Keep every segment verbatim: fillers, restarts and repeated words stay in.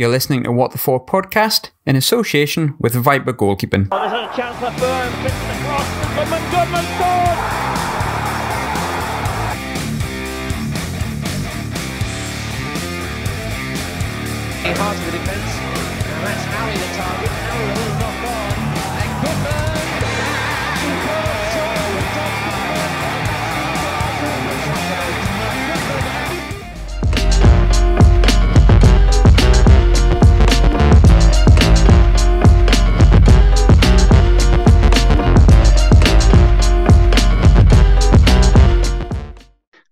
You're listening to What the Falk podcast in association with Viper Goalkeeping. Oh, there's a chance for Byrne, fits the cross, Goodman, Goodman scores! Hard to the defence, and that's Harry the target, Harry will knock on, and Goodman!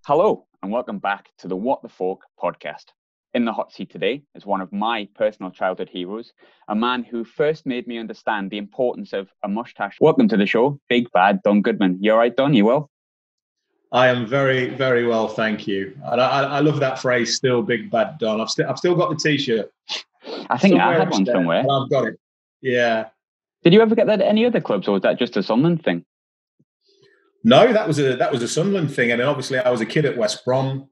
Hello and welcome back to the What the Falk podcast. In the hot seat today is one of my personal childhood heroes, a man who first made me understand the importance of a mustache. Welcome to the show, Big Bad Don Goodman. You all right, Don? You well? I am very, very well, thank you. And I, I love that phrase, still Big Bad Don. I've, st I've still got the T-shirt. I think somewhere I had one there, somewhere. I've got it, yeah. Did you ever get that at any other clubs, or was that just a Sunderland thing? No, that was a that was a Sunderland thing. I mean, obviously, I was a kid at West Brom,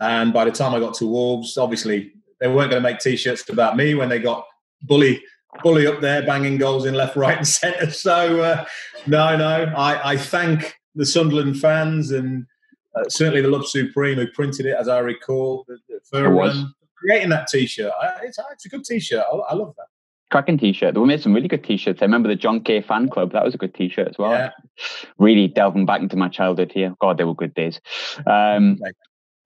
and by the time I got to Wolves, obviously, they weren't going to make T-shirts about me when they got bully bully up there, banging goals in left, right, and centre. So, uh, no, no, I, I thank the Sunderland fans and uh, certainly the Love Supreme who printed it, as I recall, for um, creating that T-shirt. It's, it's a good T-shirt. I, I love that. Cracking T-shirt. We made some really good T-shirts. I remember the John K fan club. That was a good T-shirt as well. Yeah. Really delving back into my childhood here. God, they were good days. Um,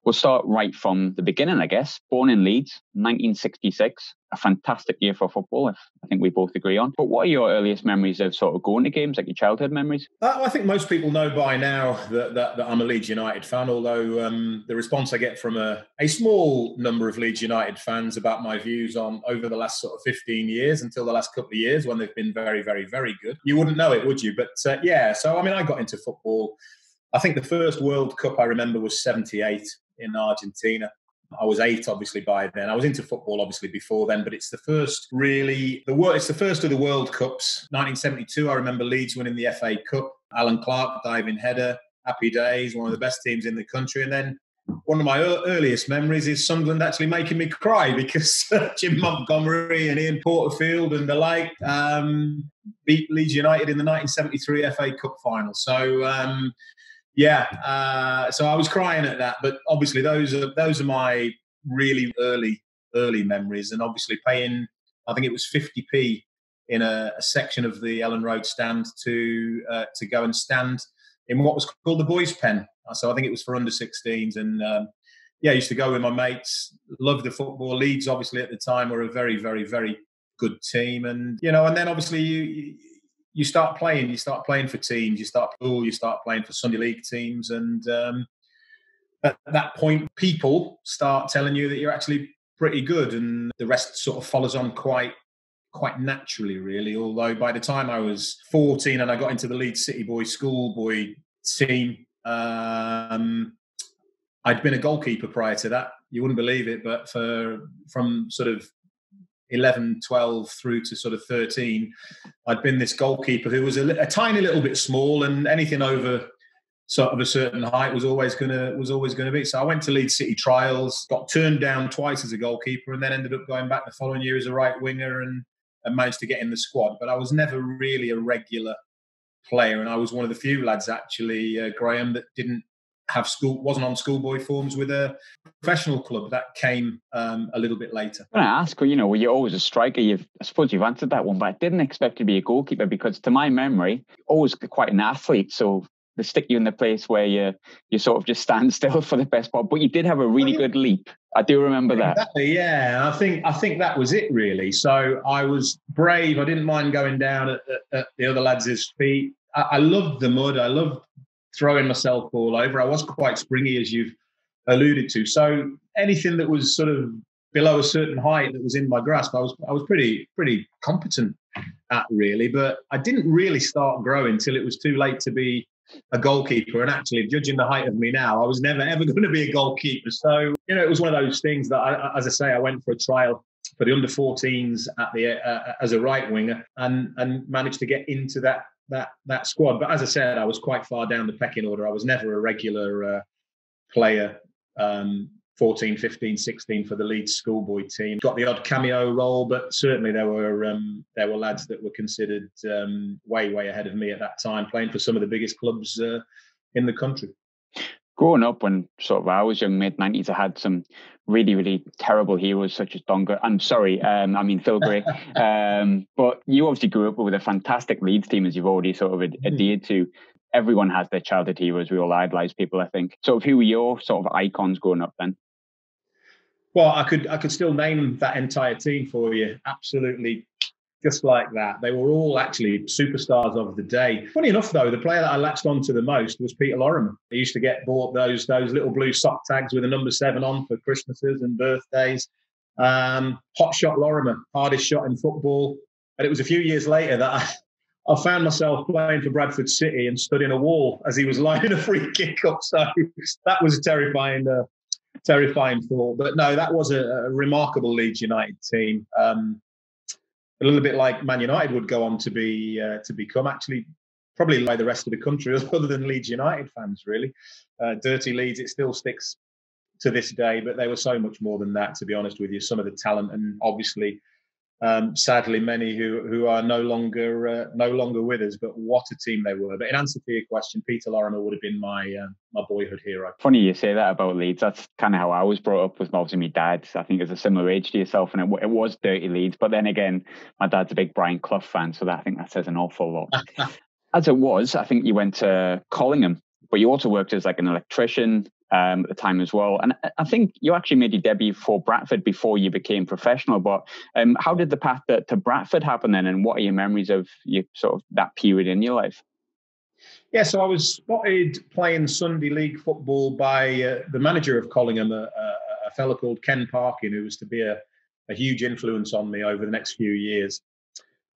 we'll start right from the beginning, I guess. Born in Leeds, nineteen sixty-six. A fantastic year for football, if I think we both agree on. But what are your earliest memories of sort of going to games, like your childhood memories? Uh, I think most people know by now that, that, that I'm a Leeds United fan, although um, the response I get from a, a small number of Leeds United fans about my views on over the last sort of fifteen years until the last couple of years when they've been very, very, very good. You wouldn't know it, would you? But uh, yeah, so I mean, I got into football. I think the first World Cup I remember was seventy-eight in Argentina. I was eight, obviously, by then. I was into football, obviously, before then, but it's the first really, the it's the first of the World Cups. nineteen seventy-two, I remember Leeds winning the F A Cup. Alan Clark, diving header, happy days, one of the best teams in the country. And then one of my earliest memories is Sunderland actually making me cry because Jim Montgomery and Ian Porterfield and the like um, beat Leeds United in the nineteen seventy-three F A Cup final. So, um Yeah, uh, so I was crying at that, but obviously those are those are my really early early memories, and obviously paying, I think it was fifty p in a, a section of the Ellen Road stand to uh, to go and stand in what was called the boys' pen. So I think it was for under sixteens, and um, yeah, I used to go with my mates. Loved the football. Leeds, obviously at the time, were a very very very good team, and you know, and then obviously you. you You start playing, you start playing for teams, you start pool, you start playing for Sunday league teams. And um, at that point, people start telling you that you're actually pretty good. And the rest sort of follows on quite, quite naturally, really. Although by the time I was fourteen and I got into the Leeds City Boys schoolboy team, um, I'd been a goalkeeper prior to that. You wouldn't believe it, but for from sort of eleven, twelve through to sort of thirteen, I'd been this goalkeeper who was a, a tiny little bit small, and anything over sort of a certain height was always gonna was always gonna be. So I went to Leeds City trials, got turned down twice as a goalkeeper, and then ended up going back the following year as a right winger and, and managed to get in the squad. But I was never really a regular player, and I was one of the few lads actually, uh, Graham, that didn't have school wasn't on schoolboy forms with a professional club. That came um, a little bit later. When I ask, you know, were you always a striker? You've, I suppose you've answered that one, but I didn't expect to be a goalkeeper because, to my memory, always quite an athlete. So they stick you in the place where you you sort of just stand still for the best part. But you did have a really well, yeah. good leap. I do remember that. Exactly, yeah, I think I think that was it really. So I was brave. I didn't mind going down at, at, at the other lads' feet. I, I loved the mud. I loved throwing myself all over. I was quite springy, as you've alluded to. So anything that was sort of below a certain height that was in my grasp, I was I was pretty pretty competent at really. But I didn't really start growing till it was too late to be a goalkeeper. And actually, judging the height of me now, I was never ever going to be a goalkeeper. So you know, it was one of those things that, I, as I say, I went for a trial for the under fourteens at the uh, as a right winger and and managed to get into that. that that squad. But as I said, I was quite far down the pecking order. I was never a regular uh, player um, fourteen, fifteen, sixteen for the Leeds schoolboy team. Got the odd cameo role, but certainly there were um, there were lads that were considered um, way, way ahead of me at that time, playing for some of the biggest clubs uh, in the country. Growing up, when sort of I was young, mid nineties, I had some really, really terrible heroes such as Don Goodman. I'm sorry, um, I mean Phil Gray. um, but you obviously grew up with a fantastic Leeds team, as you've already sort of ad- adhered to. Everyone has their childhood heroes. We all idolise people, I think. So who were your sort of icons growing up then? Well, I could I could still name that entire team for you. Absolutely. Just like that. They were all actually superstars of the day. Funny enough, though, the player that I latched on to the most was Peter Lorimer. He used to get bought those those little blue sock tags with a number seven on for Christmases and birthdays. Um, hot shot Lorimer, hardest shot in football. And it was a few years later that I... I found myself playing for Bradford City and stood in a wall as he was lining a free kick up. So that was a terrifying, uh, terrifying thought. But no, that was a, a remarkable Leeds United team. Um, a little bit like Man United would go on to be uh, to become, actually, probably like the rest of the country, other than Leeds United fans, really. Uh, dirty Leeds, it still sticks to this day, but they were so much more than that, to be honest with you. Some of the talent, and obviously... Um, sadly, many who who are no longer uh, no longer with us, but what a team they were. But in answer to your question, Peter Lorimer would have been my uh, my boyhood hero. Funny you say that about Leeds. That's kind of how I was brought up, with obviously my dad. I think it was a similar age to yourself, and it, it was dirty Leeds. But then again, my dad's a big Brian Clough fan, so that, I think that says an awful lot. As it was, I think you went to Collingham, but you also worked as like an electrician Um, at the time as well. And I think you actually made your debut for Bradford before you became professional. But um, how did the path to, to Bradford happen then? And what are your memories of your, sort of that period in your life? Yeah, so I was spotted playing Sunday League football by uh, the manager of Collingham, a, a, a fellow called Ken Parkin, who was to be a, a huge influence on me over the next few years.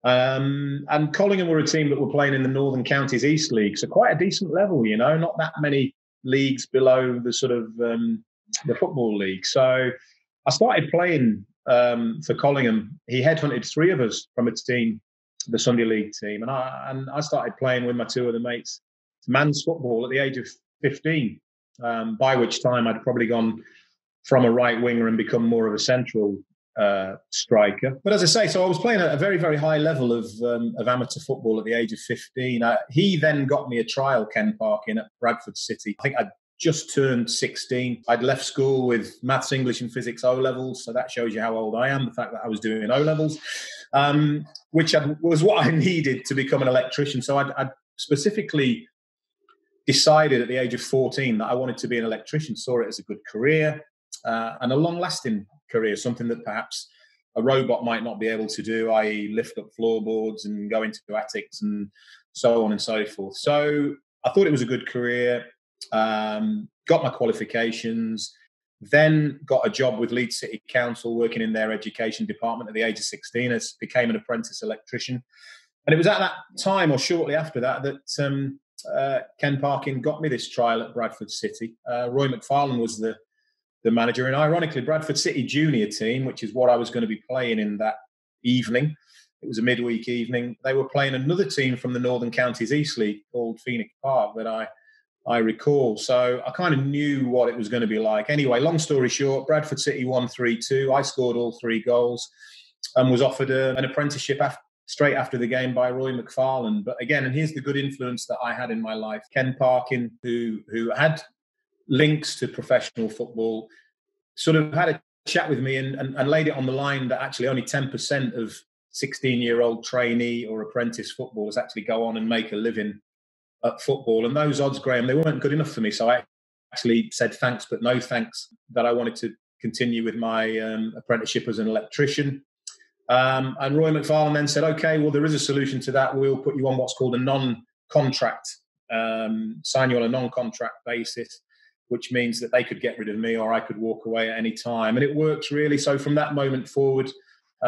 Um, and Collingham were a team that were playing in the Northern Counties East League, so quite a decent level, you know, not that many leagues below the sort of um, the football league. So I started playing um, for Collingham. He headhunted three of us from its team, the Sunday League team, and I and I started playing with my two other mates man's football at the age of fifteen. Um, by which time I'd probably gone from a right winger and become more of a central uh, striker. But as I say, so I was playing at a very very high level of um, of amateur football at the age of fifteen. I, he then got me a trial, Ken Parkin, at Bradford City. I think I'd just turned sixteen. I'd left school with maths, English, and physics O levels, so that shows you how old I am. The fact that I was doing O levels, um, which I, was what I needed to become an electrician. So I'd, I'd specifically decided at the age of fourteen that I wanted to be an electrician. Saw it as a good career uh, and a long-lasting career, something that perhaps a robot might not be able to do, that is lift up floorboards and go into attics and so on and so forth. So I thought it was a good career, um, got my qualifications, then got a job with Leeds City Council working in their education department at the age of sixteen, as became an apprentice electrician. And it was at that time, or shortly after that, that um, uh, Ken Parkin got me this trial at Bradford City. Uh, Roy McFarlane was the the manager, and ironically Bradford City junior team, which is what I was going to be playing in that evening, it was a midweek evening, they were playing another team from the Northern Counties East League called Phoenix Park that I I recall. So I kind of knew what it was going to be like. Anyway, long story short, Bradford City won three two. I scored all three goals and was offered a, an apprenticeship after, straight after the game, by Roy McFarlane. But again, and here's the good influence that I had in my life, Ken Parkin, who who had links to professional football, sort of had a chat with me and, and, and laid it on the line that actually only ten percent of sixteen-year-old trainee or apprentice footballers actually go on and make a living at football. And those odds, Graham, they weren't good enough for me. So I actually said thanks, but no thanks, that I wanted to continue with my um, apprenticeship as an electrician. Um, and Roy McFarlane then said, OK, well, there is a solution to that. We'll put you on what's called a non-contract, um, sign you on a non-contract basis, which means that they could get rid of me or I could walk away at any time. And it worked, really. So from that moment forward,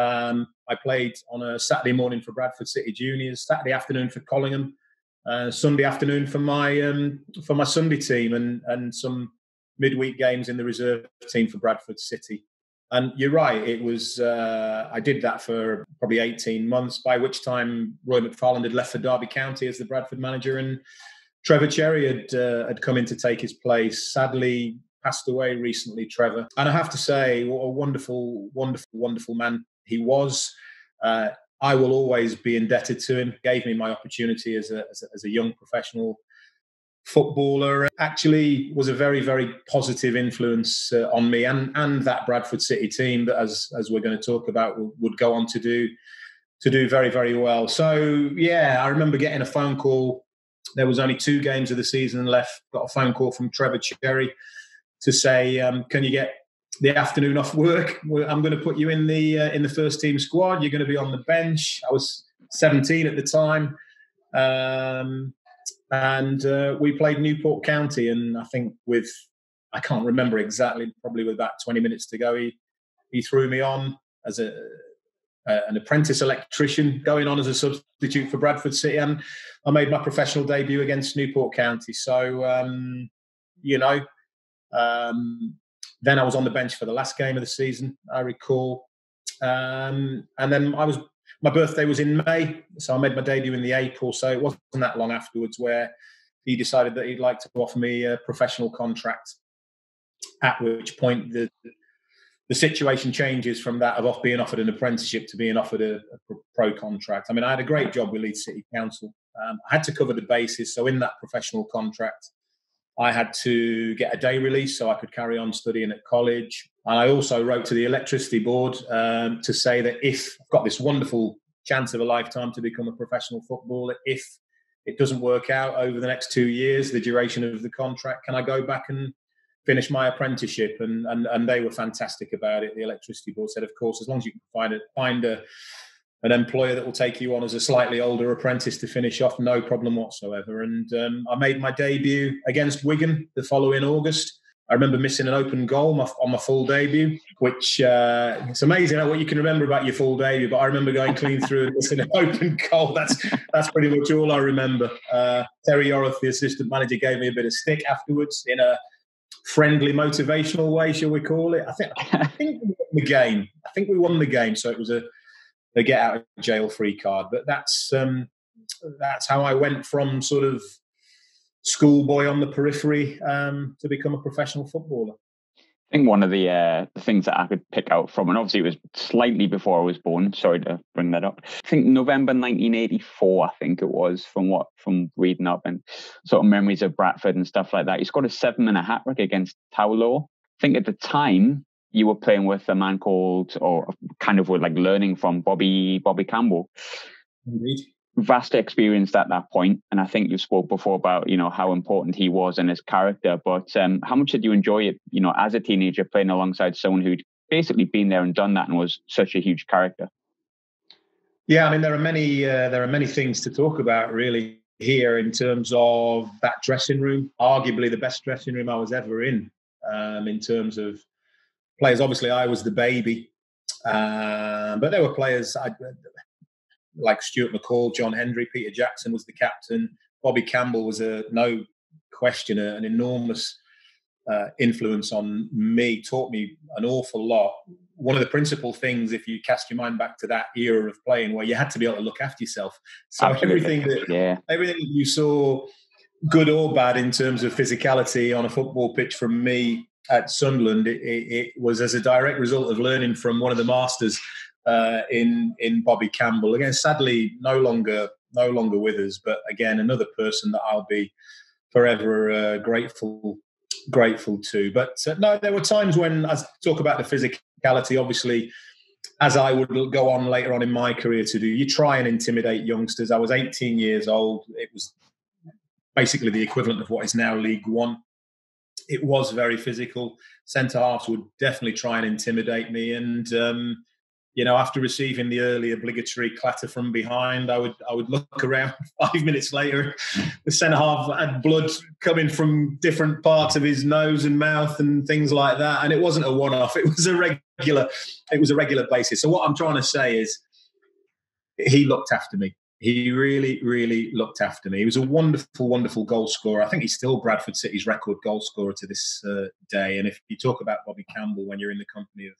um, I played on a Saturday morning for Bradford City Juniors, Saturday afternoon for Collingham, uh, Sunday afternoon for my um, for my Sunday team, and, and some midweek games in the reserve team for Bradford City. And you're right, it was uh, I did that for probably eighteen months, by which time Roy McFarlane had left for Derby County as the Bradford manager, and Trevor Cherry had uh, had come in to take his place. Sadly, passed away recently, Trevor. And I have to say, what a wonderful, wonderful, wonderful man he was. Uh, I will always be indebted to him. Gave me my opportunity as a, as a, as a young professional footballer. Actually was a very, very positive influence uh, on me and, and that Bradford City team that, as as we're going to talk about, would, would go on to do to do very, very well. So, yeah, I remember getting a phone call. There was only two games of the season left. Got a phone call from Trevor Cherry to say, um, can you get the afternoon off work? I'm going to put you in the uh, in the first team squad. You're going to be on the bench. I was seventeen at the time. Um, and uh, we played Newport County. And I think with, I can't remember exactly, probably with about twenty minutes to go, he, he threw me on as a... Uh, an apprentice electrician, going on as a substitute for Bradford City, and I made my professional debut against Newport County. So, um, you know, um, then I was on the bench for the last game of the season, I recall. Um, and then I was, my birthday was in May, so I made my debut in the April. So it wasn't that long afterwards where he decided that he'd like to offer me a professional contract. At which point the The situation changes from that of off being offered an apprenticeship to being offered a, a pro contract. I mean, I had a great job with Leeds City Council. Um, I had to cover the bases. So in that professional contract, I had to get a day release so I could carry on studying at college. And I also wrote to the electricity board um, to say that if I've got this wonderful chance of a lifetime to become a professional footballer, if it doesn't work out over the next two years, the duration of the contract, can I go back and finish my apprenticeship? And, and and they were fantastic about it. The electricity board said, of course, as long as you can find a, find a, an employer that will take you on as a slightly older apprentice to finish off, no problem whatsoever. And um, I made my debut against Wigan the following August. I remember missing an open goal on my full debut, which uh, it's amazing what you can remember about your full debut, but I remember going clean through and missing an open goal. That's that's pretty much all I remember. Uh, Terry Yorath, the assistant manager, gave me a bit of stick afterwards in a friendly, motivational way, shall we call it? I think I think we won the game. I think we won the game, so it was a, a get out of jail free card. But that's um, that's how I went from sort of schoolboy on the periphery um, to become a professional footballer. I think one of the uh, the things that I could pick out from, and obviously it was slightly before I was born. Sorry to bring that up. I think November nineteen eighty-four. I think it was from what from reading up and sort of memories of Bradford and stuff like that. He scored a seven and a hat trick against Tow Law. I think at the time you were playing with a man called, or kind of were like learning from Bobby Bobby Campbell. Indeed. Vast experience at that point, and I think you spoke before about, you know, how important he was and his character, but um, how much did you enjoy it, you know, as a teenager, playing alongside someone who'd basically been there and done that and was such a huge character? Yeah, I mean, there are many uh, there are many things to talk about really here in terms of that dressing room, arguably the best dressing room I was ever in, um, in terms of players. Obviously I was the baby, uh, but there were players I like Stuart McCall, John Henry, Peter Jackson was the captain. Bobby Campbell was a no question, an enormous uh, influence on me, taught me an awful lot. One of the principal things, if you cast your mind back to that era of playing, where you had to be able to look after yourself. So Absolutely. everything that yeah. everything that you saw, good or bad, in terms of physicality on a football pitch from me at Sunderland, it, it, it was as a direct result of learning from one of the masters Uh, in in Bobby Campbell. Again, sadly, no longer no longer with us, but again, another person that I'll be forever uh, grateful grateful to. But uh, no, there were times when I talk about the physicality. Obviously, as I would go on later on in my career to do, you try and intimidate youngsters. I was eighteen years old. It was basically the equivalent of what is now League One. It was very physical. Centre halves would definitely try and intimidate me, and um, you know, after receiving the early obligatory clatter from behind, I would I would look around. Five minutes later, the centre half had blood coming from different parts of his nose and mouth and things like that. And it wasn't a one-off; it was a regular, it was a regular basis. So what I'm trying to say is, he looked after me. He really, really looked after me. He was a wonderful, wonderful goal scorer. I think he's still Bradford City's record goal scorer to this uh, day. And if you talk about Bobby Campbell when you're in the company of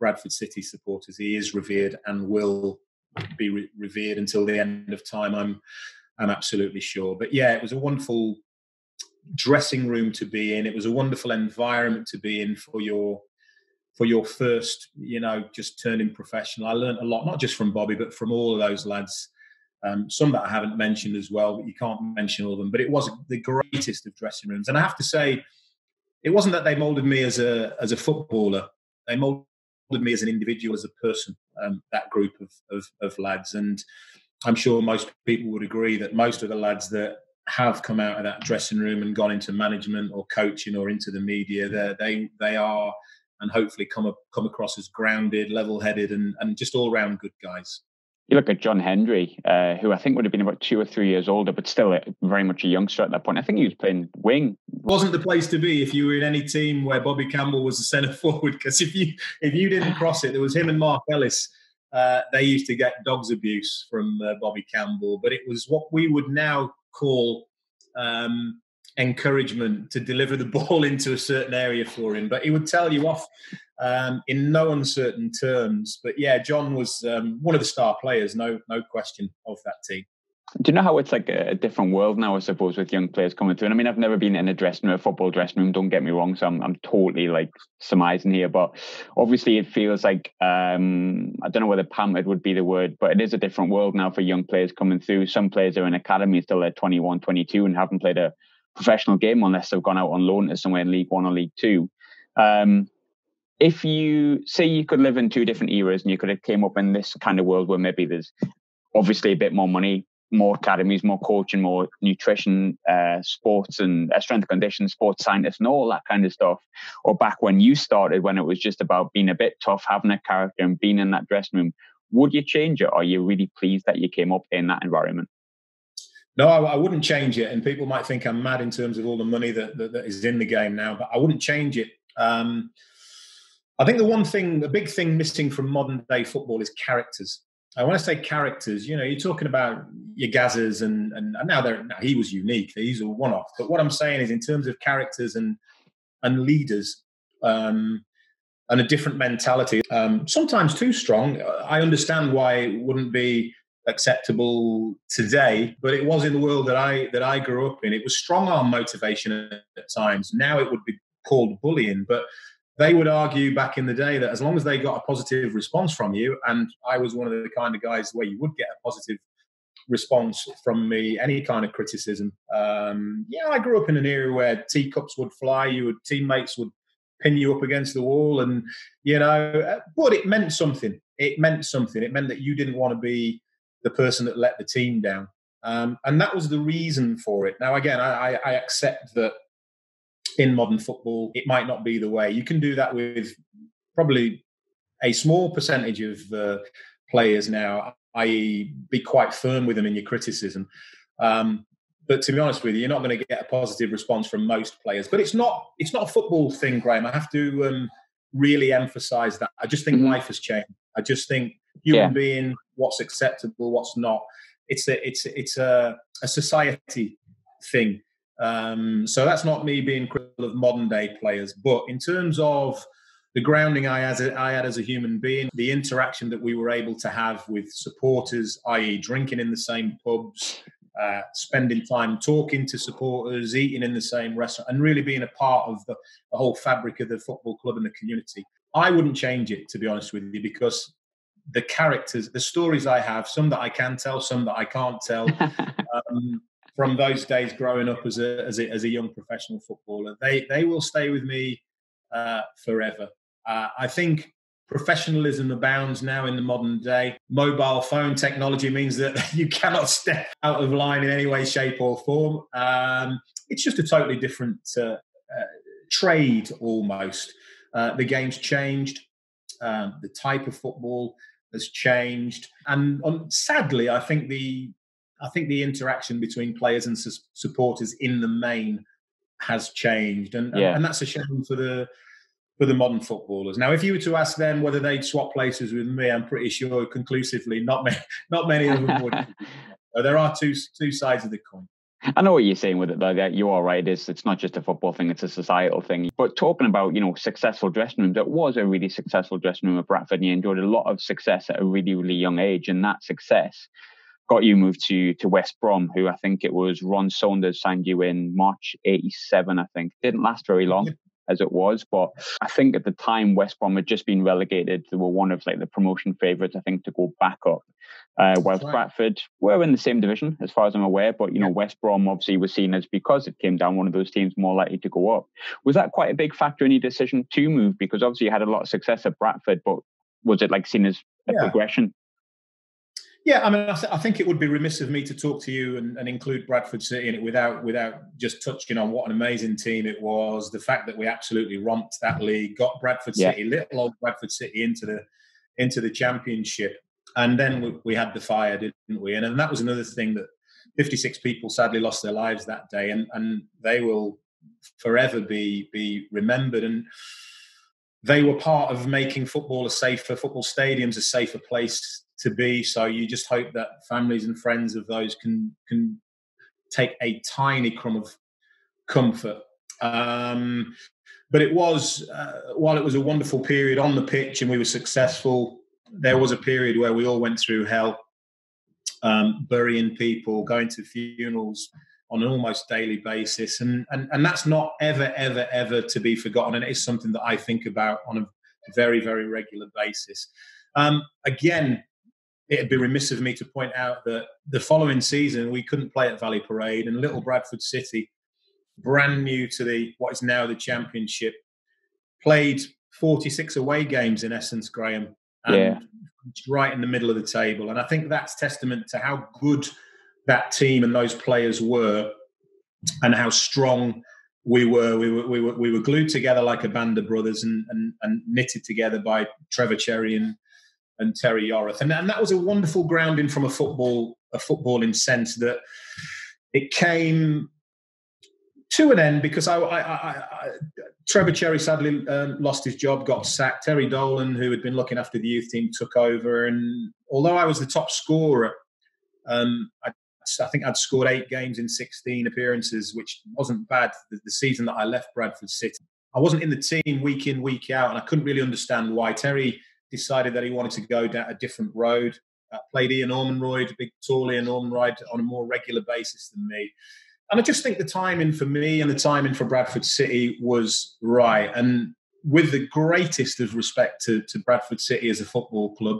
Bradford City supporters, he is revered and will be re- revered until the end of time, I'm I'm absolutely sure. But yeah, it was a wonderful dressing room to be in. It was a wonderful environment to be in for your for your first, you know, just turning professional. I learned a lot, not just from Bobby, but from all of those lads. Um, some that I haven't mentioned as well, but you can't mention all of them. But it was the greatest of dressing rooms. And I have to say, it wasn't that they moulded me as a as a footballer. They moulded me as an individual, as a person, um, that group of, of, of lads. And I'm sure most people would agree that most of the lads that have come out of that dressing room and gone into management or coaching or into the media, they they are and hopefully come up, come across as grounded, level-headed and, and just all-round good guys. You look at John Henry, uh, who I think would have been about two or three years older, but still very much a youngster at that point. I think he was playing wing. Wasn't the place to be if you were in any team where Bobby Campbell was the centre forward, because if you if you didn't cross it, there was him and Mark Ellis. Uh, they used to get dog's abuse from uh, Bobby Campbell, but it was what we would now call um, encouragement to deliver the ball into a certain area for him. But he would tell you off um, in no uncertain terms. But yeah, John was um, one of the star players, no no question of that team. Do you know how it's like a different world now, I suppose, with young players coming through? And I mean, I've never been in a dressing room, a football dressing room, don't get me wrong. So I'm I'm totally like surmising here. But obviously it feels like, um, I don't know whether pampered would be the word, but it is a different world now for young players coming through. Some players are in academy until they're twenty-one, twenty-two and haven't played a professional game unless they've gone out on loan to somewhere in League One or League Two. Um, if you say you could live in two different eras and you could have came up in this kind of world where maybe there's obviously a bit more money, more academies, more coaching, more nutrition, uh, sports and uh, strength and conditioning, sports scientists and all that kind of stuff. Or back when you started, when it was just about being a bit tough, having a character and being in that dressing room, would you change it? Or are you really pleased that you came up in that environment? No, I, I wouldn't change it. And people might think I'm mad in terms of all the money that, that, that is in the game now, but I wouldn't change it. Um, I think the one thing, the big thing missing from modern day football is characters. I want to say characters, you know, you're talking about your Gazzers and, and now they're, now he was unique. He's a one-off. But what I'm saying is in terms of characters and and leaders um, and a different mentality, um, sometimes too strong. I understand why it wouldn't be acceptable today, but it was in the world that I that I grew up in. It was strong-arm motivation at times. Now it would be called bullying, but they would argue back in the day that as long as they got a positive response from you, and I was one of the kind of guys where you would get a positive response from me, any kind of criticism. Um, yeah, I grew up in an era where teacups would fly, you would, teammates would pin you up against the wall, and, you know, but it meant something. It meant something. It meant that you didn't want to be the person that let the team down. Um, and that was the reason for it. Now, again, I, I accept that in modern football, it might not be the way. You can do that with probably a small percentage of uh, players now, that is be quite firm with them in your criticism. Um, but to be honest with you, you're not going to get a positive response from most players. But it's not it's not a football thing, Graham. I have to um, really emphasise that. I just think mm-hmm. life has changed. I just think human yeah. being, what's acceptable, what's not. It's a, it's, it's a, a society thing. Um, so that's not me being critical of modern day players, but in terms of the grounding I, as a, I had as a human being, the interaction that we were able to have with supporters, that is drinking in the same pubs, uh, spending time talking to supporters, eating in the same restaurant, and really being a part of the, the whole fabric of the football club and the community. I wouldn't change it, to be honest with you, because the characters, the stories I have, some that I can tell, some that I can't tell, um, from those days growing up as a, as a as a young professional footballer, they they will stay with me uh, forever. Uh, I think professionalism abounds now in the modern day. Mobile phone technology means that you cannot step out of line in any way, shape or form. Um, it's just a totally different uh, uh, trade almost. Uh, the game's changed. Um, the type of football has changed. And um, sadly, I think the... I think the interaction between players and su- supporters in the main has changed. And, yeah. and that's a shame for the for the modern footballers. Now, if you were to ask them whether they'd swap places with me, I'm pretty sure conclusively not many, not many of them would. So there are two two sides of the coin. I know what you're saying with it, though. That you are right. It's, it's not just a football thing. It's a societal thing. But talking about, you know, successful dressing rooms, it was a really successful dressing room at Bradford, and you enjoyed a lot of success at a really, really young age. And that success got you moved to to West Brom, who I think it was Ron Saunders signed you in March eighty-seven, I think. Didn't last very long as it was, but I think at the time West Brom had just been relegated. They were one of like the promotion favourites, I think, to go back up. Uh, whilst right. Bradford were in the same division, as far as I'm aware, but you know, West Brom obviously was seen as, because it came down, one of those teams more likely to go up. Was that quite a big factor in your decision to move? Because obviously you had a lot of success at Bradford, but was it like seen as a yeah. progression? Yeah, I mean, I, th- I think it would be remiss of me to talk to you and, and include Bradford City in it without without just touching on what an amazing team it was. The fact that we absolutely romped that league, got Bradford yeah. City, little old Bradford City, into the into the Championship, and then we, we had the fire, didn't we? And, and that was another thing that fifty-six people sadly lost their lives that day, and and they will forever be be remembered. And they were part of making football a safer, football stadiums a safer place to be. So you just hope that families and friends of those can can take a tiny crumb of comfort. Um, but it was, uh, while it was a wonderful period on the pitch and we were successful, there was a period where we all went through hell, um, burying people, going to funerals on an almost daily basis. And, and, and that's not ever, ever, ever to be forgotten. And it is something that I think about on a very, very regular basis. Um, again, it'd be remiss of me to point out that the following season we couldn't play at Valley Parade, and little Bradford City, brand new to the what is now the Championship, played forty-six away games in essence, Graham, and yeah. right in the middle of the table. And I think that's testament to how good that team and those players were, and how strong we were. We were we were we were glued together like a band of brothers, and and, and knitted together by Trevor Cherry and. and Terry Yorath. And, and that was a wonderful grounding from a football, a footballing sense, that it came to an end because I, I, I, I Trevor Cherry sadly um, lost his job, got sacked. Terry Dolan, who had been looking after the youth team, took over. And although I was the top scorer, um, I, I think I'd scored eight games in sixteen appearances, which wasn't bad the, the season that I left Bradford City. I wasn't in the team week in, week out, and I couldn't really understand why. Terry decided that he wanted to go down a different road. Uh, played Ian Ormondroyd, big tall Ian Ormondroyd, on a more regular basis than me. And I just think the timing for me and the timing for Bradford City was right. And with the greatest of respect to, to Bradford City as a football club,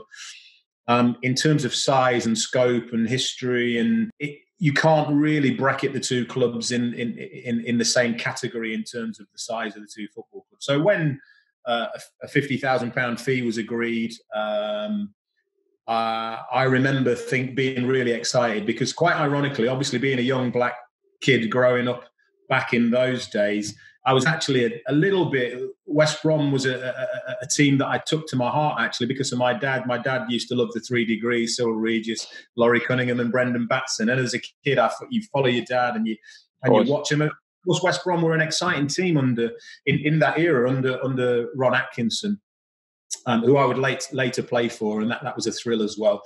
um, in terms of size and scope and history, and it, you can't really bracket the two clubs in, in in in the same category in terms of the size of the two football clubs. So when Uh, a fifty thousand pounds fee was agreed, Um, uh, I remember think being really excited because, quite ironically, obviously being a young black kid growing up back in those days, I was actually a, a little bit... West Brom was a, a, a team that I took to my heart, actually, because of my dad. My dad used to love the Three Degrees, Cyril Regis, Laurie Cunningham and Brendan Batson. And as a kid, I thought you follow your dad and you and you watch him. Of course, West Brom were an exciting team under in, in that era under under Ron Atkinson, um, who I would late, later play for, and that, that was a thrill as well.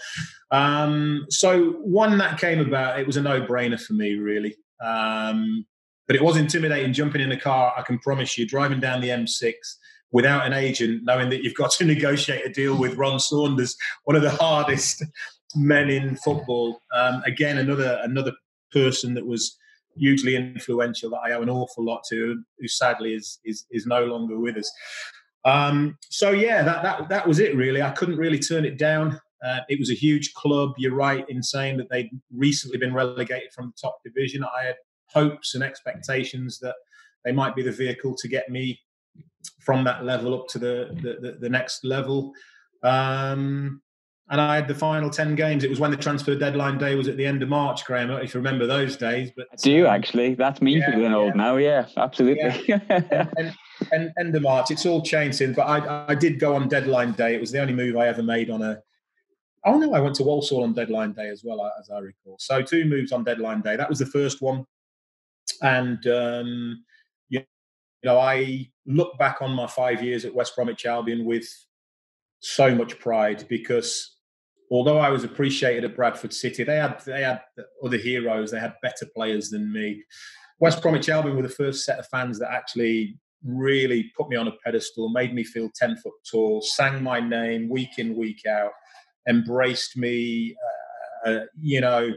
Um, so when that came about, it was a no-brainer for me, really. Um, but it was intimidating jumping in a car, I can promise you, driving down the M six without an agent, knowing that you've got to negotiate a deal with Ron Saunders, one of the hardest men in football. Um, again, another another person that was hugely influential, that I owe an awful lot to, who sadly is is is no longer with us. Um, so yeah, that that that was it really. I couldn't really turn it down. Uh, it was a huge club. You're right in saying that they'd recently been relegated from the top division. I had hopes and expectations that they might be the vehicle to get me from that level up to the the, the, the next level. Um, And I had the final ten games. It was when the transfer deadline day was at the end of March, Graham, if you remember those days. But I do, actually. That's me yeah, feeling yeah. old now, yeah, absolutely. Yeah. and, and end of March. It's all changed since, but I, I did go on deadline day. It was the only move I ever made on a... Oh, no, I went to Walsall on deadline day as well, as I recall. So two moves on deadline day. That was the first one. And, um, you know, I look back on my five years at West Bromwich Albion with so much pride, because... although I was appreciated at Bradford City, they had they had other heroes. They had better players than me. West Bromwich Albion were the first set of fans that actually really put me on a pedestal, made me feel ten foot tall, sang my name week in, week out, embraced me uh, you know,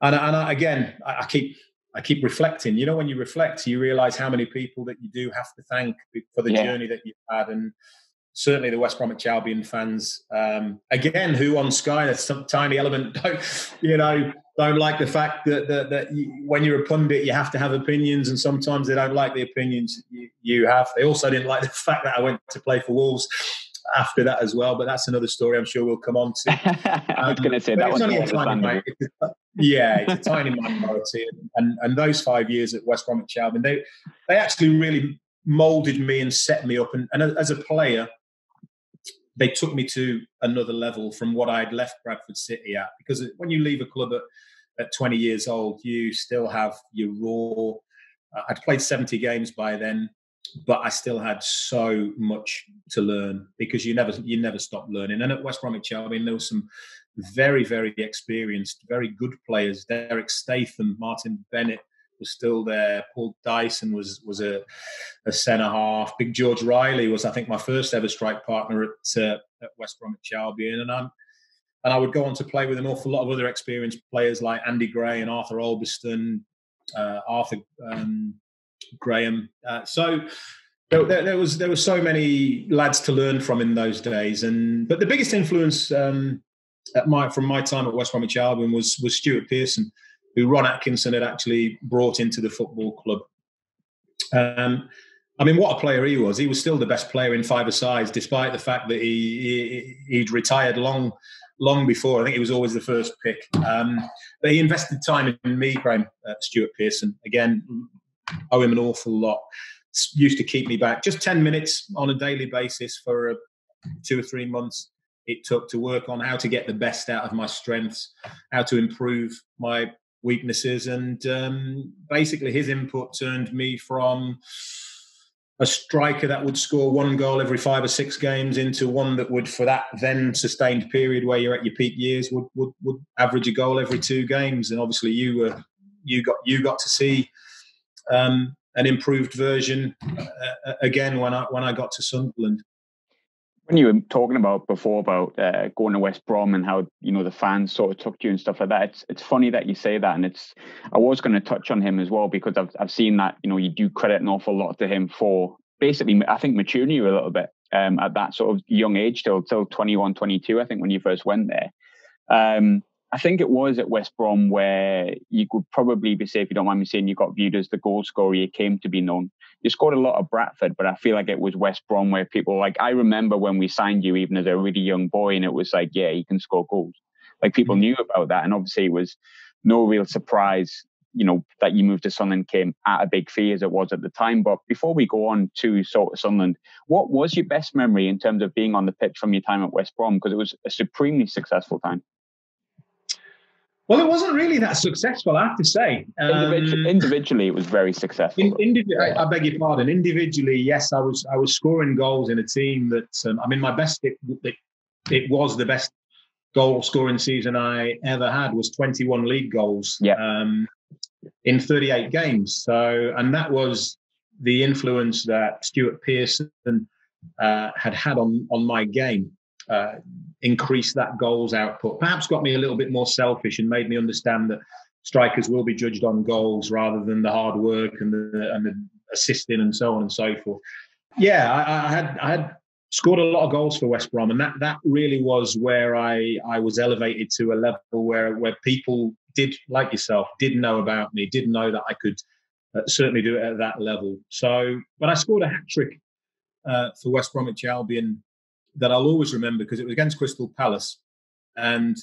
and, and I, again, I, I keep I keep reflecting. You know, when you reflect, you realise how many people that you do have to thank for the yeah. journey that you've had, and certainly the West Bromwich Albion fans, um, again, who on Sky, that's some tiny element, don't, you know, don't like the fact that that, that you, when you're a pundit, you have to have opinions, and sometimes they don't like the opinions you, you have. They also didn't like the fact that I went to play for Wolves after that as well, but that's another story I'm sure we'll come on to. Um, I was going to say that was only a tiny minority. Yeah, it's a tiny minority, and and those five years at West Bromwich Albion, they they actually really moulded me and set me up, and, and as a player, they took me to another level from what I'd left Bradford City at. Because when you leave a club at, at twenty years old, you still have your raw. I'd played seventy games by then, but I still had so much to learn, because you never you never stop learning. And at West Bromwich Albion, there were some very, very experienced, very good players. Derek Statham, Martin Bennett was still there. Paul Dyson was was a, a centre-half. Big George Riley was, I think, my first ever strike partner at, uh, at West Bromwich Albion. And, I'm, and I would go on to play with an awful lot of other experienced players like Andy Gray and Arthur Olbeston, uh, Arthur um, Graham. Uh, so there, there was there were so many lads to learn from in those days. And But the biggest influence um, at my, from my time at West Bromwich Albion was, was Stuart Pearson, who Ron Atkinson had actually brought into the football club. Um, I mean, what a player he was. He was still the best player in five-a-sides, despite the fact that he, he, he'd retired long long before. I think he was always the first pick. Um, but he invested time in me, Graham, uh, Stuart Pearson. Again, owe him an awful lot. Used to keep me back. Just ten minutes on a daily basis for uh, two or three months it took to work on how to get the best out of my strengths, how to improve my weaknesses, and um, basically his input turned me from a striker that would score one goal every five or six games into one that would, for that then sustained period where you're at your peak years, would would, would average a goal every two games. And obviously you were you got you got to see um, an improved version uh, again when I when I got to Sunderland. When you were talking about before about uh, going to West Brom and how, you know, the fans sort of took to you and stuff like that, it's it's funny that you say that, and it's I was going to touch on him as well, because I've I've seen that, you know, you do credit an awful lot to him for basically, I think, maturing you a little bit um, at that sort of young age, till till twenty-one, twenty-two, I think, when you first went there. Um, I think it was at West Brom where you could probably be safe, if you don't mind me saying, you got viewed as the goal scorer you came to be known. You scored a lot of Bradford, but I feel like it was West Brom where people, like, I remember when we signed you even as a really young boy, and it was like, yeah, you can score goals. Like, people mm-hmm. knew about that. And obviously it was no real surprise, you know, that you moved to Sunderland came at a big fee as it was at the time. But before we go on to sort of Sunderland, what was your best memory in terms of being on the pitch from your time at West Brom? Because it was a supremely successful time. Well, it wasn't really that successful, I have to say. Um, individually, individually, it was very successful. In, individually, I, I beg your pardon. Individually, yes, I was I was scoring goals in a team that, um, I mean, my best, it, it, it was the best goal-scoring season I ever had, was twenty-one league goals yeah. um, in thirty-eight games. So, and that was the influence that Stuart Pearson uh, had had on, on my game. Uh, increase that goals output, perhaps got me a little bit more selfish and made me understand that strikers will be judged on goals rather than the hard work and the, and the assisting and so on and so forth. Yeah, I, I had I had scored a lot of goals for West Brom, and that that really was where I, I was elevated to a level where, where people did, like yourself, did know about me, did know that I could uh, certainly do it at that level. So, but I scored a hat-trick uh, for West Bromwich Albion that I'll always remember, because it was against Crystal Palace, and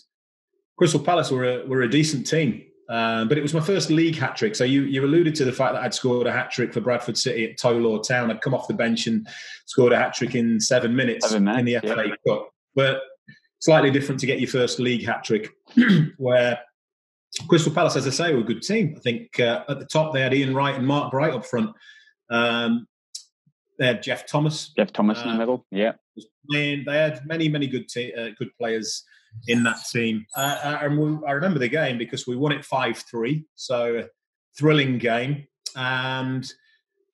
Crystal Palace were a, were a decent team, uh, but it was my first league hat-trick. So you you alluded to the fact that I'd scored a hat-trick for Bradford City at Tow Law Town. I'd come off the bench and scored a hat-trick in seven minutes seven minutes, in the yeah. F A Cup. But slightly different to get your first league hat-trick, where Crystal Palace, as I say, were a good team. I think uh, at the top they had Ian Wright and Mark Bright up front. Um, They had Jeff Thomas. Jeff Thomas uh, in the middle, yeah. They had many, many good te- uh, good players in that team. Uh, and we, I remember the game because we won it five three, so a thrilling game. And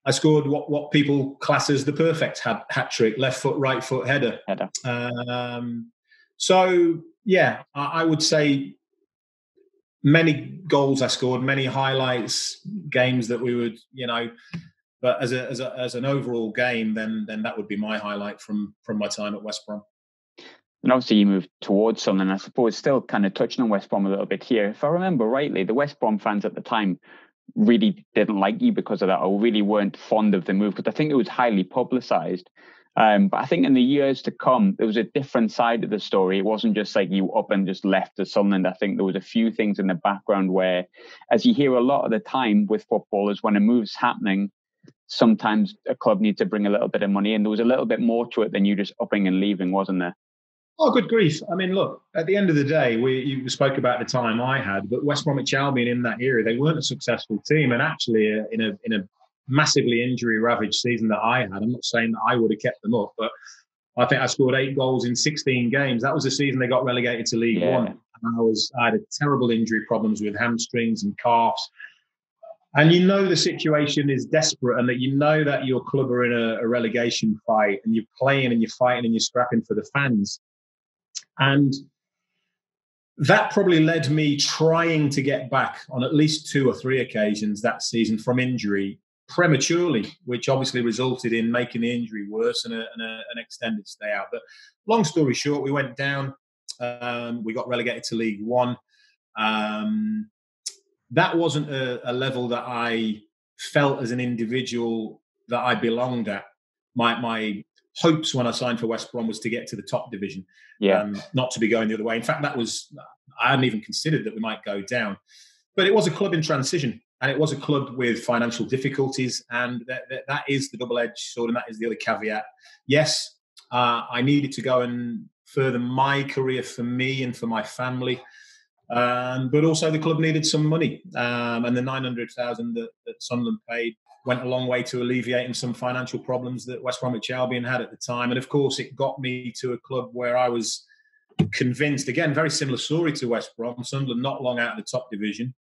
I scored what, what people class as the perfect hat-trick, left foot, right foot header. header. Um, So, yeah, I, I would say many goals I scored, many highlights, games that we would, you know, but as a, as a, as an overall game, then then that would be my highlight from from my time at West Brom. And obviously you moved towards Sunderland, I suppose, still kind of touching on West Brom a little bit here. If I remember rightly, the West Brom fans at the time really didn't like you because of that, or really weren't fond of the move, because I think it was highly publicised. Um, but I think in the years to come, there was a different side of the story. It wasn't just like you up and just left to Sunderland. I think there was a few things in the background where, as you hear a lot of the time with footballers, when a move's happening, sometimes a club needs to bring a little bit of money in. There was a little bit more to it than you just upping and leaving, wasn't there? Oh, good grief. I mean, look, at the end of the day, we you spoke about the time I had, but West Bromwich Albion in that era, they weren't a successful team. And actually, uh, in a in a massively injury-ravaged season that I had, I'm not saying that I would have kept them up, but I think I scored eight goals in sixteen games. That was the season they got relegated to League yeah. One. And I, was, I had a terrible injury problems with hamstrings and calves. And you know the situation is desperate, and that you know that your club are in a, a relegation fight, and you're playing and you're fighting and you're scrapping for the fans. And that probably led me trying to get back on at least two or three occasions that season from injury prematurely, which obviously resulted in making the injury worse and, a, and a, an extended stay out. But long story short, we went down. Um, we got relegated to League One. Um, that wasn't a, a level that I felt as an individual that I belonged at. My my... hopes when I signed for West Brom was to get to the top division, yeah. um, not to be going the other way. In fact, that was, I hadn't even considered that we might go down. But it was a club in transition, and it was a club with financial difficulties, and that, that, that is the double-edged sword, and that is the other caveat. Yes, uh, I needed to go and further my career for me and for my family, um, but also the club needed some money, um, and the nine hundred thousand that, that Sunderland paid went a long way to alleviating some financial problems that West Bromwich Albion had at the time. And, of course, it got me to a club where I was convinced, again, very similar story to West Brom, Sunderland not long out of the top division.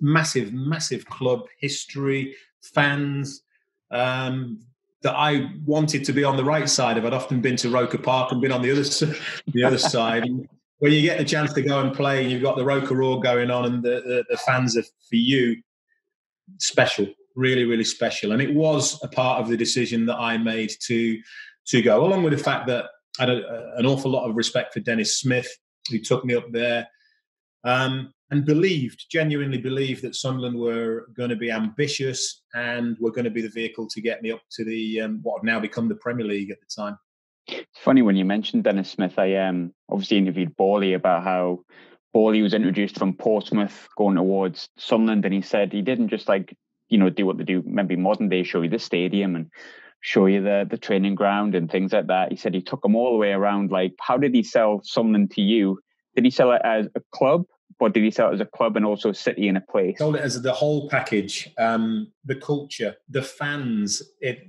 Massive, massive club history, fans, um, that I wanted to be on the right side of. I'd often been to Roker Park and been on the other, the other side. And when you get the chance to go and play and you've got the Roker Roar going on and the, the, the fans are for you, special. Really, really special. And it was a part of the decision that I made to to go, along with the fact that I had a, an awful lot of respect for Dennis Smith, who took me up there, um, and believed, genuinely believed, that Sunderland were going to be ambitious and were going to be the vehicle to get me up to the um, what had now become the Premier League at the time. It's funny when you mentioned Dennis Smith, I um, obviously interviewed Borley about how Borley was introduced from Portsmouth going towards Sunderland, and he said he didn't just like you know, do what they do, maybe modern day, show you the stadium and show you the, the training ground and things like that. He said he took them all the way around. Like, how did he sell Sunderland to you? Did he sell it as a club, or did he sell it as a club and also a city and a place? He sold it as the whole package, um, the culture, the fans, it,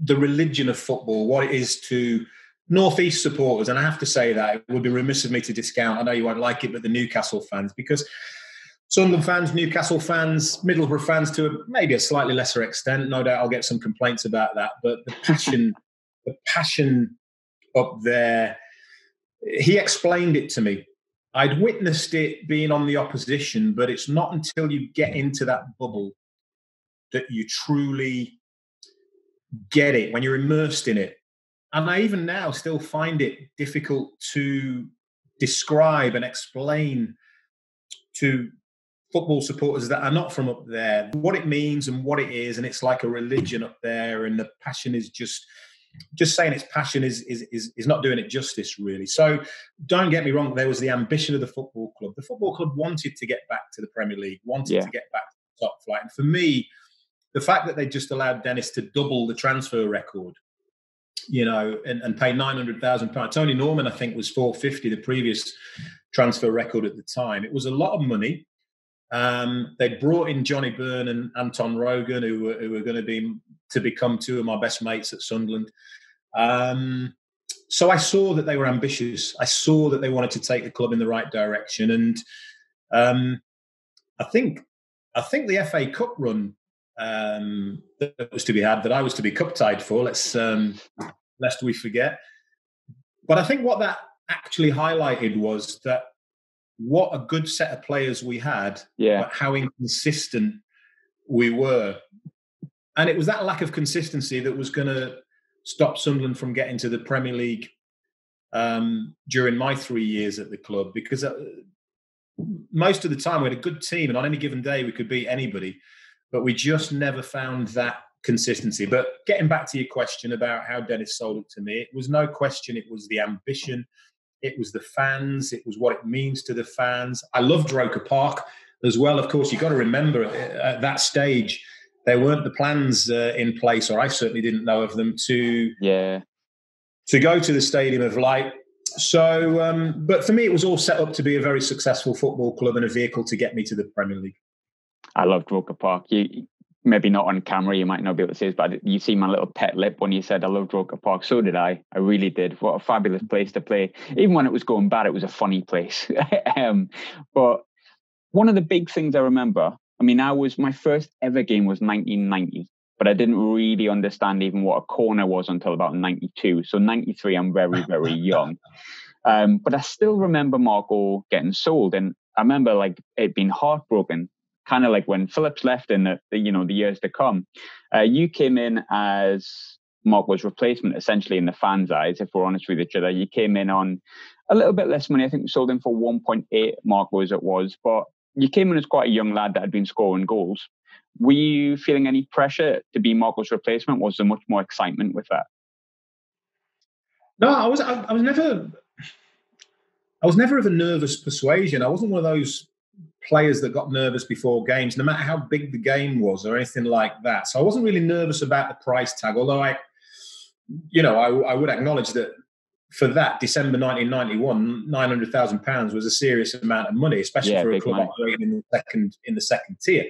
the religion of football, what it is to North East supporters. And I have to say that it would be remiss of me to discount, I know you won't like it, but the Newcastle fans, because Sunderland fans, Newcastle fans, Middlesbrough fans to a, maybe a slightly lesser extent. No doubt I'll get some complaints about that. But the passion, the passion up there, he explained it to me. I'd witnessed it being on the opposition, but it's not until you get into that bubble that you truly get it, when you're immersed in it. And I even now still find it difficult to describe and explain to football supporters that are not from up there, what it means and what it is. And it's like a religion up there, and the passion is just, just saying it's passion is, is, is, is not doing it justice, really. So don't get me wrong, there was the ambition of the football club. The football club wanted to get back to the Premier League, wanted yeah. to get back to the top flight. And for me, the fact that they just allowed Dennis to double the transfer record, you know, and, and pay nine hundred thousand pounds. Tony Norman, I think, was four fifty, the previous transfer record at the time. It was a lot of money. Um, they brought in Johnny Byrne and Anton Rogan, who were, who were going to be to become two of my best mates at Sunderland. Um, so I saw that they were ambitious. I saw that they wanted to take the club in the right direction. And um, I think I think the F A Cup run um, that was to be had, that I was to be cup tied for, let's um, lest we forget. But I think what that actually highlighted was that what a good set of players we had, yeah. but how inconsistent we were. And it was that lack of consistency that was going to stop Sunderland from getting to the Premier League um, during my three years at the club, because uh, most of the time we had a good team and on any given day we could beat anybody, but we just never found that consistency. But getting back to your question about how Dennis sold it to me, it was no question. It was the ambition. It was the fans. It was what it means to the fans. I loved Roker Park as well. Of course, you've got to remember at that stage, there weren't the plans uh, in place, or I certainly didn't know of them, to yeah. to go to the Stadium of Light. So, um, but for me, it was all set up to be a very successful football club and a vehicle to get me to the Premier League. I loved Roker Park. You maybe not on camera, you might not be able to see this, but you see my little pet lip when you said I loved Roker Park. So did I. I really did. What a fabulous place to play. Even when it was going bad, it was a funny place. um, but one of the big things I remember. I mean, I was, my first ever game was nineteen ninety, but I didn't really understand even what a corner was until about ninety-two. So ninety-three, I'm very, very young. Um, but I still remember Marco getting sold. And I remember like it being heartbroken, kind of like when Phillips left in the, the you know, the years to come. Uh, you came in as Marco's replacement, essentially, in the fans' eyes, if we're honest with each other. You came in on a little bit less money. I think we sold him for one point eight, Marco, as it was. But you came in as quite a young lad that had been scoring goals. Were you feeling any pressure to be Marco's replacement? Was there much more excitement with that? No, I was. I, I was never. I was never of a nervous persuasion. I wasn't one of those players that got nervous before games, no matter how big the game was or anything like that. So I wasn't really nervous about the price tag. Although I, you know, I, I would acknowledge that. For that, December nineteen ninety-one, nine hundred thousand pounds was a serious amount of money, especially yeah, for a club operating in the second in the second tier.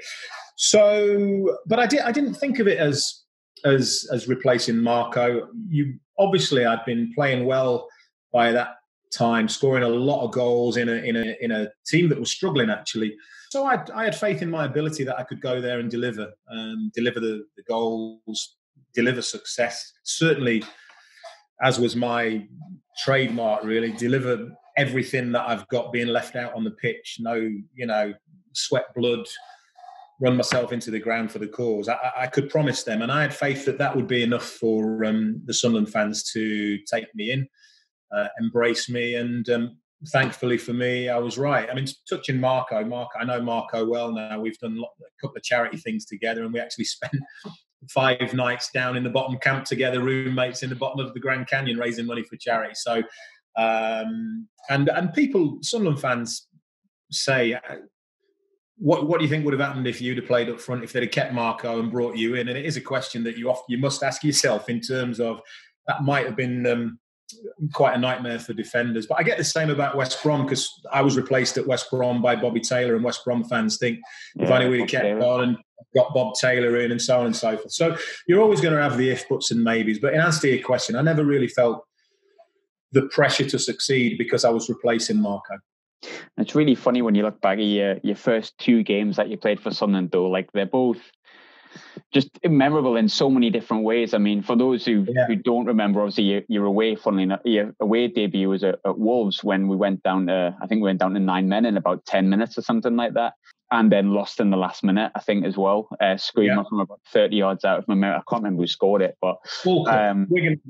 So, but I did I didn't think of it as as as replacing Marco. You obviously, I'd been playing well by that time, scoring a lot of goals in a in a in a team that was struggling actually. So I I had faith in my ability that I could go there and deliver, um, deliver the, the goals, deliver success. Certainly, as was my trademark, really, deliver everything that I've got being left out on the pitch. No, you know, sweat, blood, run myself into the ground for the cause. I, I could promise them. And I had faith that that would be enough for um, the Sunderland fans to take me in, uh, embrace me. And um, thankfully for me, I was right. I mean, touching Marco, Marco, I know Marco well now. We've done a couple of charity things together, and we actually spent five nights down in the bottom camp together, roommates in the bottom of the Grand Canyon, raising money for charity. So, um, and and people, Sunderland fans say, what what do you think would have happened if you'd have played up front, if they'd have kept Marco and brought you in? And it is a question that you often, you must ask yourself in terms of, that might have been um, quite a nightmare for defenders. But I get the same about West Brom, because I was replaced at West Brom by Bobby Taylor, and West Brom fans think, yeah, if only we'd have kept on and got Bob Taylor in, and so on and so forth. So you're always going to have the if, buts and maybes. But in answer to your question, I never really felt the pressure to succeed because I was replacing Marco. It's really funny when you look back at your, your first two games that you played for Sunderland, though. Like, they're both just memorable in so many different ways. I mean, for those who, yeah. who don't remember, obviously your, your away, funnily enough, your away debut was at, at Wolves, when we went down to, I think we went down to nine men in about ten minutes or something like that. And then lost in the last minute, I think, as well. Uh, Screamer yeah. from about thirty yards out of my memory. I can't remember who scored it, but um, Wigan,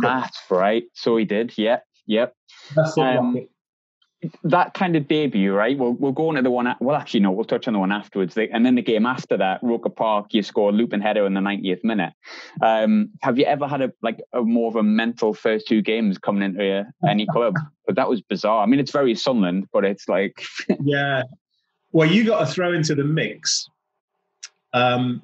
that's right. So he did. Yeah, yep. That's um, that kind of debut, right? We'll we'll go on to the one. Well, actually, no. We'll touch on the one afterwards. And then the game after that, Roker Park. You score a looping header in the ninetieth minute. Um, have you ever had a like a more of a mental first two games coming into uh, any club? But that was bizarre. I mean, it's very Sunderland, but it's like yeah. Well, you got to throw into the mix um,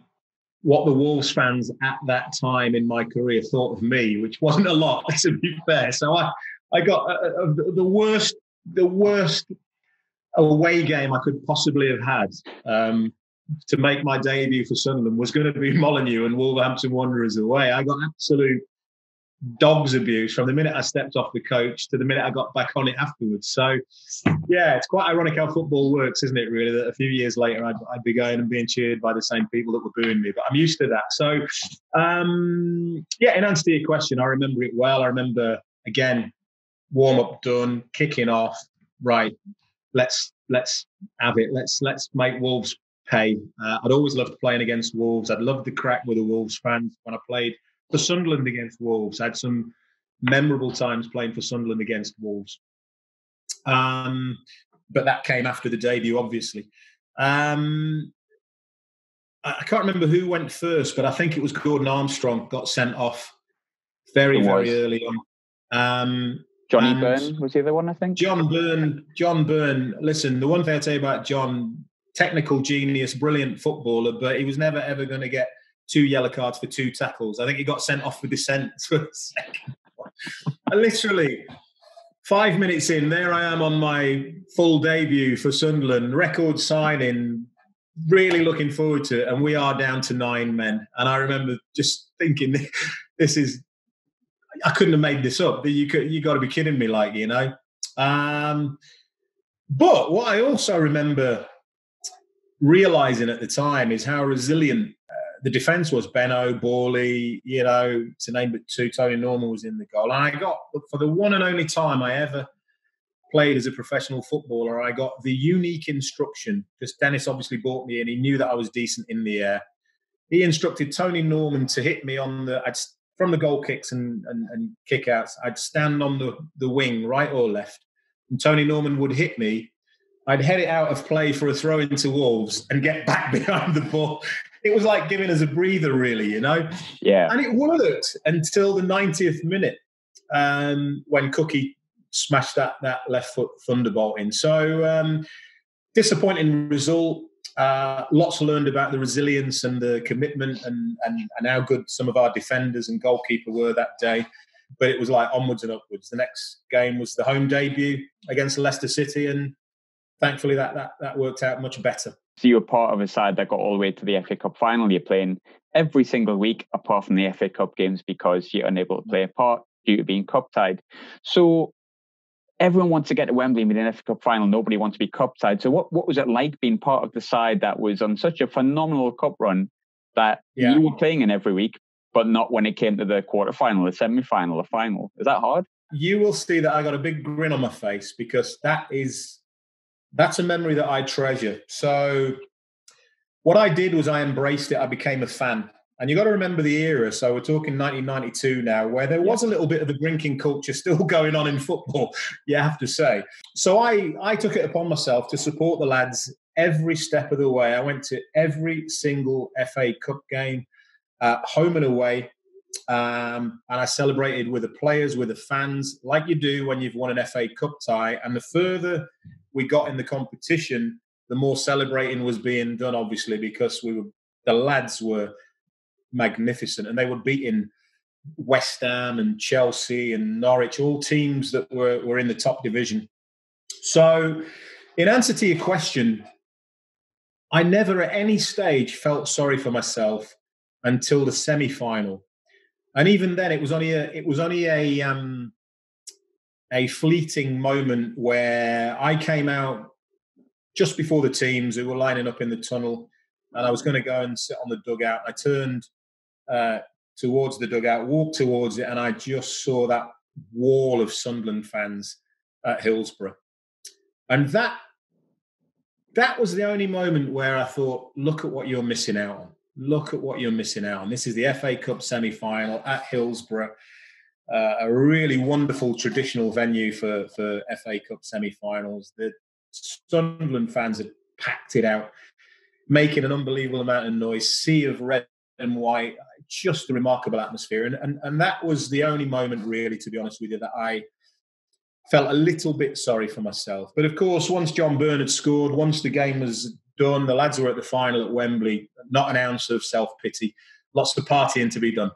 what the Wolves fans at that time in my career thought of me, which wasn't a lot, to be fair. So I, I got uh, the worst, the worst away game I could possibly have had um, to make my debut for Sunderland was going to be Molineux and Wolverhampton Wanderers away. I got absolute dog's abuse from the minute I stepped off the coach to the minute I got back on it afterwards. So, yeah, it's quite ironic how football works, isn't it, really, that a few years later I'd, I'd be going and being cheered by the same people that were booing me. But I'm used to that. So, um, yeah, in answer to your question, I remember it well. I remember, again, warm up done, kicking off. Right, let's let's have it. Let's let's make Wolves pay. Uh, I'd always loved playing against Wolves. I'd loved the crack with the Wolves fans. When I played for Sunderland against Wolves, I had some memorable times playing for Sunderland against Wolves. Um, but that came after the debut, obviously. Um, I can't remember who went first, but I think it was Gordon Armstrong got sent off very, very early on. Um, Johnny Byrne was the other one, I think. John Byrne. John Byrne. Listen, the one thing I tell you about John, technical genius, brilliant footballer, but he was never, ever going to get two yellow cards for two tackles. I think he got sent off for dissent for the second one. Literally, five minutes in, there I am on my full debut for Sunderland, record signing, really looking forward to it, and we are down to nine men. And I remember just thinking, this is, I couldn't have made this up. You could, you got to be kidding me, like, you know. Um, but what I also remember realising at the time is how resilient uh, the defence was. Benno, Borley, you know, to name but two, Tony Norman was in the goal. And I got, for the one and only time I ever played as a professional footballer, I got the unique instruction, because Dennis obviously bought me in. He knew that I was decent in the air. He instructed Tony Norman to hit me on the, I'd, from the goal kicks and, and, and kick-outs, I'd stand on the, the wing, right or left, and Tony Norman would hit me. I'd head it out of play for a throw into Wolves and get back behind the ball. It was like giving us a breather, really, you know? Yeah. And it worked until the ninetieth minute um, when Cookie smashed that that left foot thunderbolt in. So um, disappointing result. Uh, lots learned about the resilience and the commitment and, and and how good some of our defenders and goalkeeper were that day. But it was like onwards and upwards. The next game was the home debut against Leicester City, and thankfully that that, that worked out much better. So you were part of a side that got all the way to the F A Cup final. You're playing every single week apart from the F A Cup games because you're unable to play a part due to being cup-tied. So everyone wants to get to Wembley and be in an F A Cup final. Nobody wants to be cup-tied. So what, what was it like being part of the side that was on such a phenomenal cup run that yeah. you were playing in every week, but not when it came to the quarter-final, the semi-final, the final? Is that hard? You will see that I got a big grin on my face because that is, that's a memory that I treasure. So what I did was I embraced it. I became a fan. And you got to remember the era. So we're talking nineteen ninety-two now, where there was a little bit of a drinking culture still going on in football, you have to say. So I, I took it upon myself to support the lads every step of the way. I went to every single F A Cup game, uh, home and away. Um, and I celebrated with the players, with the fans, like you do when you've won an F A Cup tie. And the further we got in the competition, the more celebrating was being done, obviously, because we were, the lads were magnificent, and they were beating West Ham and Chelsea and Norwich, all teams that were, were in the top division. So in answer to your question, I never at any stage felt sorry for myself until the semi-final, and even then it was only a, it was only a um, a fleeting moment where I came out just before the teams who were lining up in the tunnel, and I was going to go and sit on the dugout. I turned Uh, towards the dugout, walked towards it, and I just saw that wall of Sunderland fans at Hillsborough. And that that was the only moment where I thought, look at what you're missing out on. Look at what you're missing out on. This is the F A Cup semi-final at Hillsborough, uh, a really wonderful traditional venue for, for F A Cup semi-finals. The Sunderland fans had packed it out, making an unbelievable amount of noise, sea of red and white. Just a remarkable atmosphere. And, and and that was the only moment, really, to be honest with you, that I felt a little bit sorry for myself. But, of course, once John Byrne had scored, once the game was done, the lads were at the final at Wembley, not an ounce of self-pity, lots of partying to be done.